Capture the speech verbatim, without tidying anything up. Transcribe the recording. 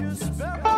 you spell